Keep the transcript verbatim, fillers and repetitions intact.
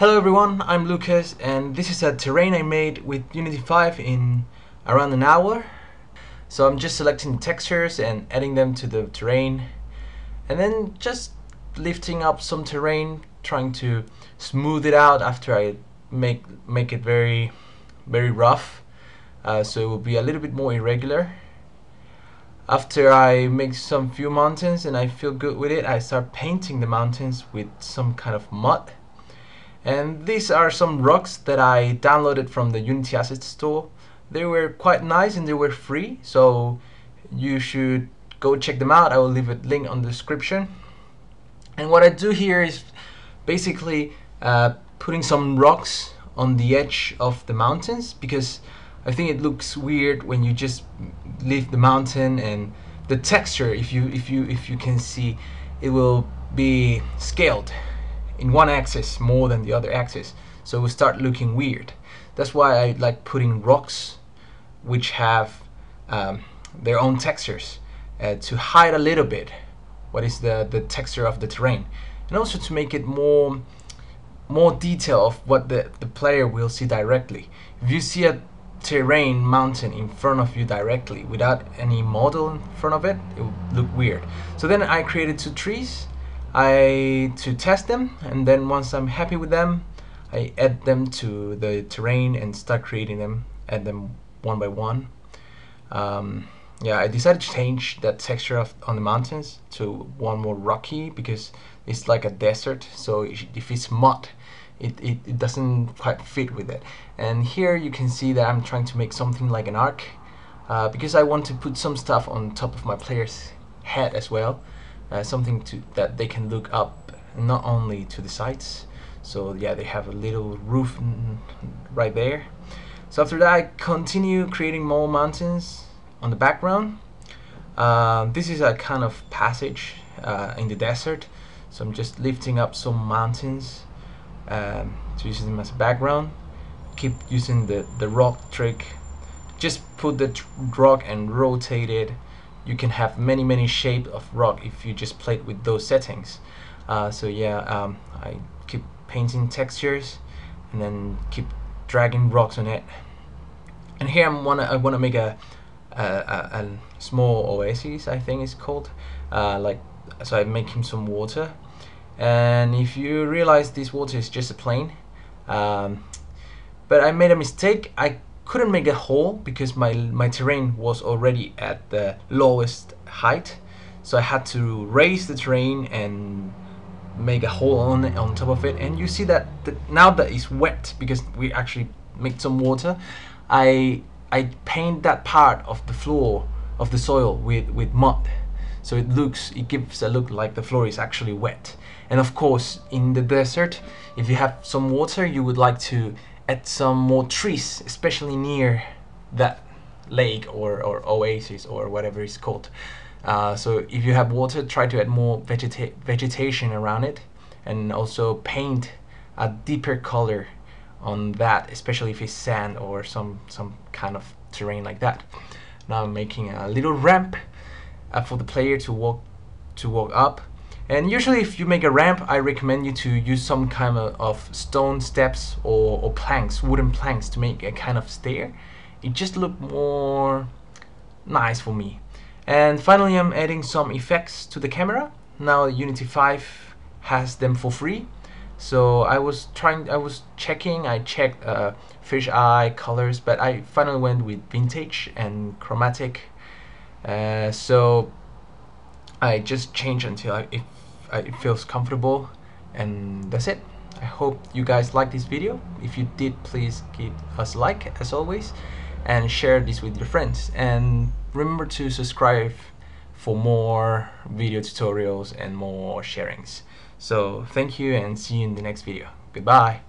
Hello everyone, I'm Lucas and this is a terrain I made with Unity five in around an hour. So I'm just selecting the textures and adding them to the terrain and then just lifting up some terrain, trying to smooth it out after I make make it very very rough, uh, so it will be a little bit more irregular. After I make some few mountains and I feel good with it, I start painting the mountains with some kind of mud. And these are some rocks that I downloaded from the Unity Asset Store. They were quite nice and they were free, so you should go check them out. I will leave a link on the description. And what I do here is basically uh, putting some rocks on the edge of the mountains, because I think it looks weird when you just leave the mountain and the texture, if you if you if you can see, it will be scaled in one axis more than the other axis, so it will start looking weird. That's why I like putting rocks which have um, their own textures, uh, to hide a little bit what is the, the texture of the terrain, and also to make it more more detail of what the, the player will see directly. If you see a terrain mountain in front of you directly without any model in front of it, it will look weird. So then I created two trees I to test them, and then once I'm happy with them, I add them to the terrain and start creating them, add them one by one. Um, yeah, I decided to change that texture of, on the mountains to one more rocky, because it's like a desert, so if it's mud, it, it, it doesn't quite fit with it. And here you can see that I'm trying to make something like an arc, uh, because I want to put some stuff on top of my player's head as well. Uh, something to, that they can look up, not only to the sides. So yeah, they have a little roof right there. So after that, I continue creating more mountains on the background. Uh, this is a kind of passage uh, in the desert, so I'm just lifting up some mountains um, to use them as a background. Keep using the, the rock trick. Just put the tr rock and rotate it. You can have many many shapes of rock if you just played with those settings. Uh, so yeah, um, I keep painting textures and then keep dragging rocks on it. And here I'm wanna I wanna make a a, a, a small oasis, I think it's called. Uh, like, so I make him some water. And if you realize this water is just a plane, um, but I made a mistake. I couldn't make a hole because my my terrain was already at the lowest height, so I had to raise the terrain and make a hole on it, on top of it. And you see that the, now that it's wet, because we actually made some water, I I paint that part of the floor of the soil with with mud, so it looks it gives a look like the floor is actually wet. And of course, in the desert, if you have some water, you would like to add some more trees, especially near that lake or, or oasis or whatever it's called. Uh, so if you have water, try to add more vegeta vegetation around it, and also paint a deeper color on that, especially if it's sand or some, some kind of terrain like that. Now I'm making a little ramp uh, for the player to walk, to walk up. And usually if you make a ramp, I recommend you to use some kind of stone steps or, or planks, wooden planks, to make a kind of stair. It just looked more nice for me. And finally, I'm adding some effects to the camera. Now Unity five has them for free. So I was trying, I was checking, I checked uh, fish eye colors, but I finally went with vintage and chromatic. Uh, so I just change until I, it, it feels comfortable, and that's it. I hope you guys like this video. If you did, please give us a like as always, and share this with your friends, and remember to subscribe for more video tutorials and more sharings. So thank you, and see you in the next video. Goodbye.